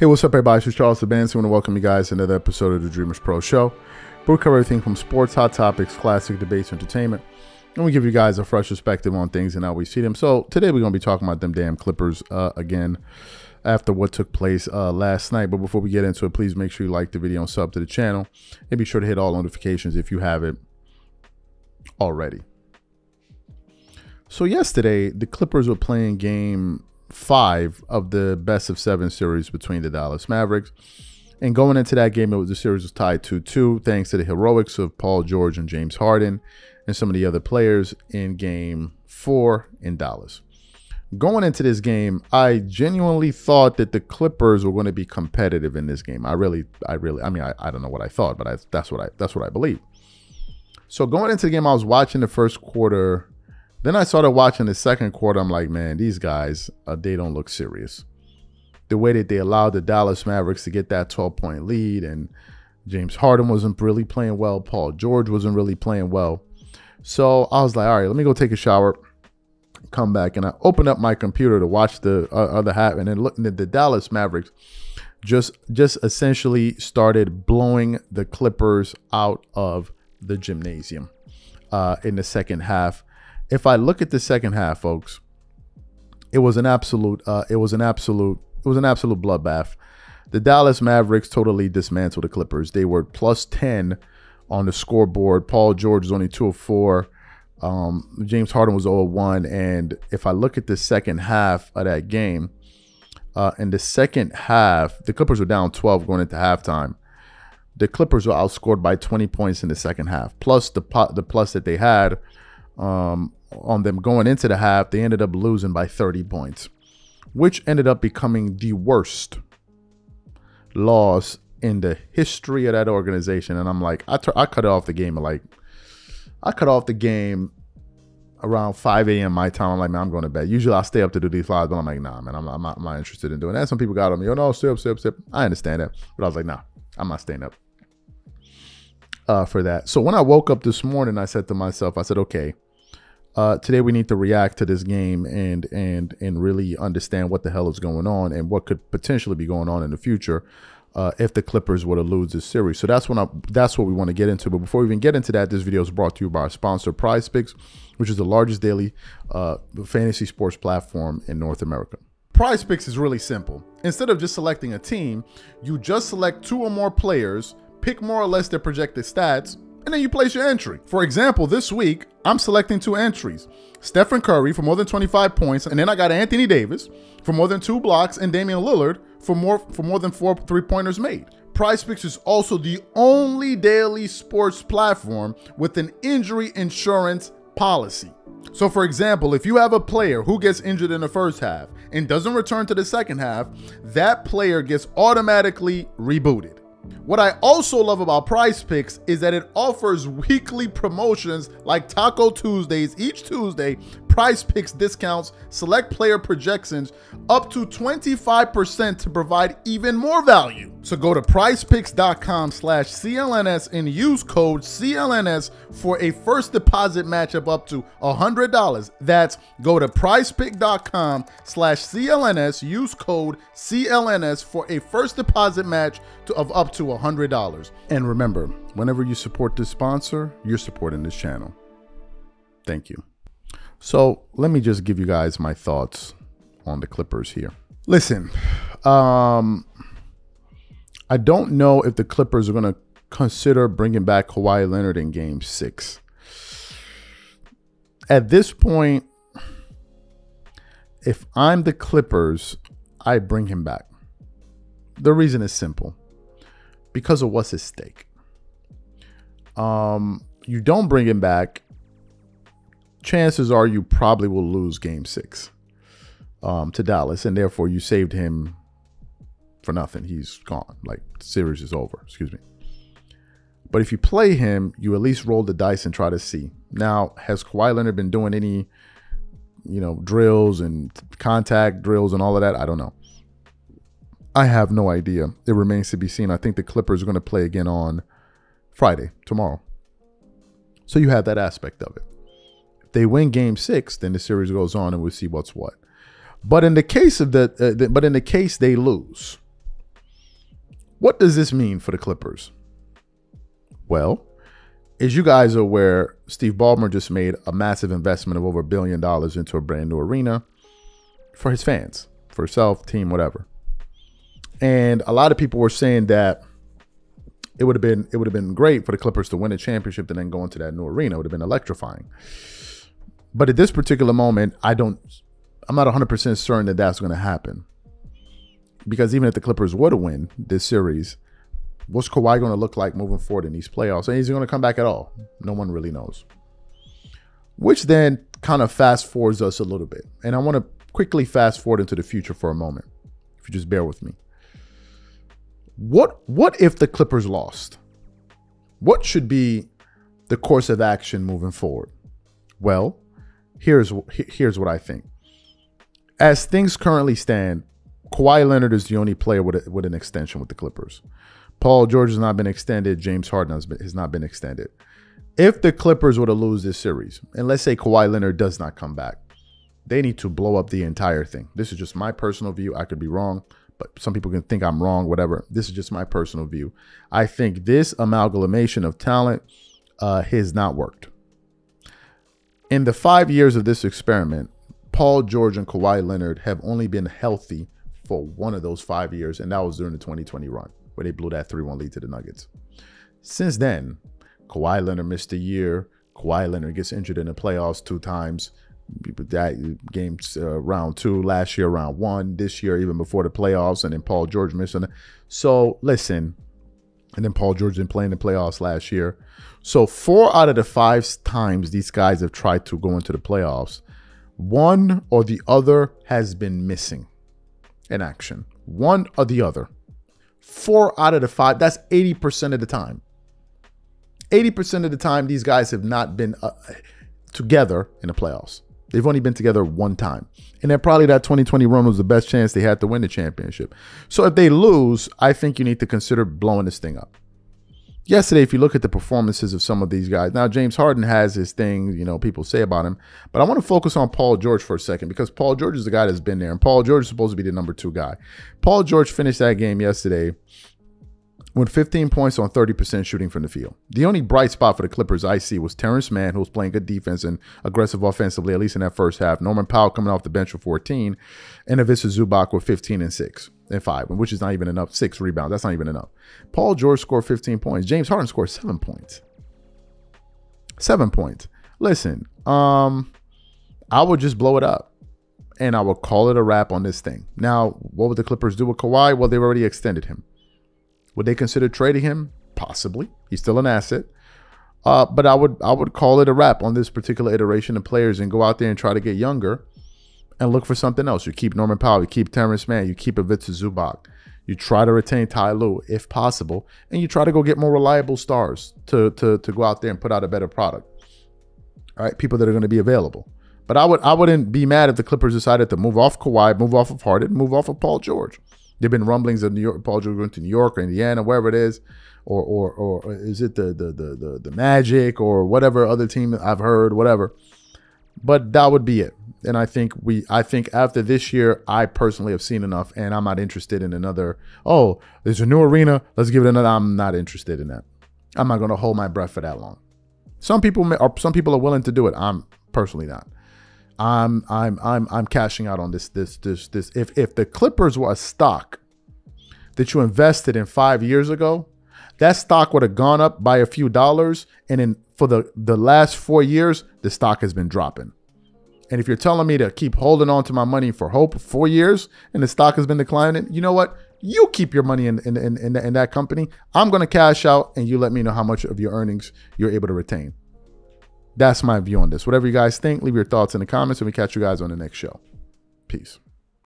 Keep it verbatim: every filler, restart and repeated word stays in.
Hey, what's up, everybody? It's Charles Sabanzi. I want to welcome you guys to another episode of the Dreamers Pro Show, where we cover everything from sports, hot topics, classic debates, entertainment, and we give you guys a fresh perspective on things and how we see them. So today we're going to be talking about them damn Clippers uh, again after what took place uh, last night. But before we get into it, please make sure you like the video and sub to the channel, and be sure to hit all notifications if you haven't already. So yesterday, the Clippers were playing game five of the best of seven series between the Dallas Mavericks. And going into that game, it was the series was tied two two thanks to the heroics of Paul George and James Harden and some of the other players in game four in Dallas. Going into this game, I genuinely thought that the Clippers were going to be competitive in this game. I really, I really, I mean, I, I don't know what I thought, but I, that's what I, that's what I believe. So going into the game, I was watching the first quarter. Then I started watching the second quarter. I'm like, man, these guys, uh, they don't look serious. The way that they allowed the Dallas Mavericks to get that twelve point lead, and James Harden wasn't really playing well. Paul George wasn't really playing well. So I was like, all right, let me go take a shower, come back. And I opened up my computer to watch the uh, other half, and then looking at the Dallas Mavericks just, just essentially started blowing the Clippers out of the gymnasium uh, in the second half. If I look at the second half, folks, it was an absolute, uh, it was an absolute, it was an absolute bloodbath. The Dallas Mavericks totally dismantled the Clippers. They were plus ten on the scoreboard. Paul George was only two of four. Um, James Harden was zero of one. And if I look at the second half of that game, uh, in the second half, the Clippers were down twelve going into halftime. The Clippers were outscored by twenty points in the second half, plus the pot, the plus that they had. Um, on them going into the half, they ended up losing by thirty points, which ended up becoming the worst loss in the history of that organization. And I'm like, I, I cut off the game. Like, I cut off the game around five A M my time. I'm like, man, I'm going to bed. Usually I stay up to do these lives, but I'm like, nah, man, I'm not, I'm not, I'm not interested in doing that. Some people got on me, oh no, stay up, stay up, stay up. I understand that, but I was like, nah, I'm not staying up uh, for that. So when I woke up this morning, I said to myself, I said, okay, Uh, today we need to react to this game and and and really understand what the hell is going on and what could potentially be going on in the future uh, if the Clippers were to lose this series. So that's when I, that's what we want to get into. But before we even get into that, this video is brought to you by our sponsor, Prize Picks, which is the largest daily uh, fantasy sports platform in North America. Prize Picks is really simple. Instead of just selecting a team, you just select two or more players, pick more or less their projected stats, and then you place your entry. For example, this week, I'm selecting two entries. Stephen Curry for more than twenty-five points, and then I got Anthony Davis for more than two blocks, and Damian Lillard for more, for more than four three-pointers made. Prize Picks is also the only daily sports platform with an injury insurance policy. So for example, if you have a player who gets injured in the first half and doesn't return to the second half, that player gets automatically rebooted. What I also love about Prize Picks is that it offers weekly promotions like Taco Tuesdays. Each Tuesday, Prize Picks discounts select player projections up to twenty-five percent to provide even more value. So go to prize picks dot com slash C L N S and use code C L N S for a first deposit matchup up to one hundred dollars. That's go to prize pick dot com slash C L N S, use code C L N S for a first deposit match to, of up to one hundred dollars. And remember, whenever you support this sponsor, you're supporting this channel. Thank you. So let me just give you guys my thoughts on the Clippers here. Listen, um, I don't know if the Clippers are going to consider bringing back Kawhi Leonard in game six. At this point, if I'm the Clippers, I bring him back. The reason is simple. Because of what's at stake. Um, you don't bring him back, chances are you probably will lose game six um, to Dallas, and therefore you saved him for nothing. He's gone. Like, the series is over, excuse me. But if you play him, you at least roll the dice and try to see. Now, has Kawhi Leonard been doing any, you know, drills and contact drills and all of that? I don't know. I have no idea. It remains to be seen. I think the Clippers are going to play again on Friday, tomorrow. So you have that aspect of it. They win game six, then the series goes on and we'll see what's what. But in the case of the, uh, the but in the case they lose, What does this mean for the Clippers? Well, as you guys are aware, Steve Ballmer just made a massive investment of over a billion dollars into a brand new arena for his fans, for himself, team, whatever. And a lot of people were saying that it would have been it would have been great for the Clippers to win a championship and then go into that new arena. It would have been electrifying. But at this particular moment, I don't I'm not one hundred percent certain that that's going to happen. Because even if the Clippers were to win this series, what's Kawhi going to look like moving forward in these playoffs? And is he going to come back at all? No one really knows. Which then kind of fast forwards us a little bit. And I want to quickly fast forward into the future for a moment. If you just bear with me. What, what if the Clippers lost? What should be the course of action moving forward? Well, here's, here's what I think. As things currently stand, Kawhi Leonard is the only player with, a, with an extension with the Clippers. Paul George has not been extended. James Harden has, been, has not been extended. If the Clippers were to lose this series, and let's say Kawhi Leonard does not come back, they need to blow up the entire thing. This is just my personal view. I could be wrong, but some people can think I'm wrong, whatever. This is just my personal view. I think this amalgamation of talent uh, has not worked. In the five years of this experiment, Paul George and Kawhi Leonard have only been healthy for one of those five years, and that was during the twenty twenty run, where they blew that three one lead to the Nuggets. Since then, Kawhi Leonard missed a year. Kawhi Leonard gets injured in the playoffs two times. That game's uh, round two, last year round one, this year even before the playoffs, and then Paul George missed. So listen, and then Paul George didn't play in the playoffs last year. So four out of the five times these guys have tried to go into the playoffs, one or the other has been missing. In action, one or the other. Four out of the five, that's eighty percent of the time. eighty percent of the time, these guys have not been uh, together in the playoffs. They've only been together one time. And then probably that twenty twenty run was the best chance they had to win the championship. So if they lose, I think you need to consider blowing this thing up. Yesterday, if you look at the performances of some of these guys, now James Harden has his thing, you know, people say about him, but I want to focus on Paul George for a second, because Paul George is the guy that's been there, and Paul George is supposed to be the number two guy. Paul George finished that game yesterday with fifteen points on thirty percent shooting from the field. The only bright spot for the Clippers I see was Terrence Mann, who was playing good defense and aggressive offensively, at least in that first half. Norman Powell coming off the bench with fourteen, and Ivica Zubak with fifteen and six and five, which is not even enough. Six rebounds, that's not even enough. Paul George scored fifteen points. James Harden scored seven points. Seven points. Listen, um, I would just blow it up, and I would call it a wrap on this thing. Now, what would the Clippers do with Kawhi? Well, they've already extended him. Would they consider trading him? Possibly. He's still an asset. Uh, but I would I would call it a wrap on this particular iteration of players and go out there and try to get younger and look for something else. You keep Norman Powell, you keep Terrence Mann, you keep Ivica Zubak, you try to retain Ty Lue if possible, and you try to go get more reliable stars to, to, to go out there and put out a better product. All right, people that are going to be available. But I would I wouldn't be mad if the Clippers decided to move off Kawhi, move off of Harden, move off of Paul George. There've been rumblings of New York, Paul George going to New York or Indiana, wherever it is, or or or is it the the the the, the Magic or whatever other team I've heard, whatever. But that would be it. And I think we, I think after this year, I personally have seen enough, and I'm not interested in another. Oh, there's a new arena. Let's give it another. I'm not interested in that. I'm not going to hold my breath for that long. Some people may, or some people are willing to do it. I'm personally not. I'm I'm I'm I'm cashing out on this this this this. If if the Clippers were a stock that you invested in five years ago, that stock would have gone up by a few dollars, and in for the the last four years, the stock has been dropping. And if you're telling me to keep holding on to my money for hope four years, and the stock has been declining, you know what? You keep your money in in in in, in that company. I'm gonna cash out, and you let me know how much of your earnings you're able to retain. That's my view on this. Whatever you guys think, leave your thoughts in the comments, and we catch you guys on the next show. Peace.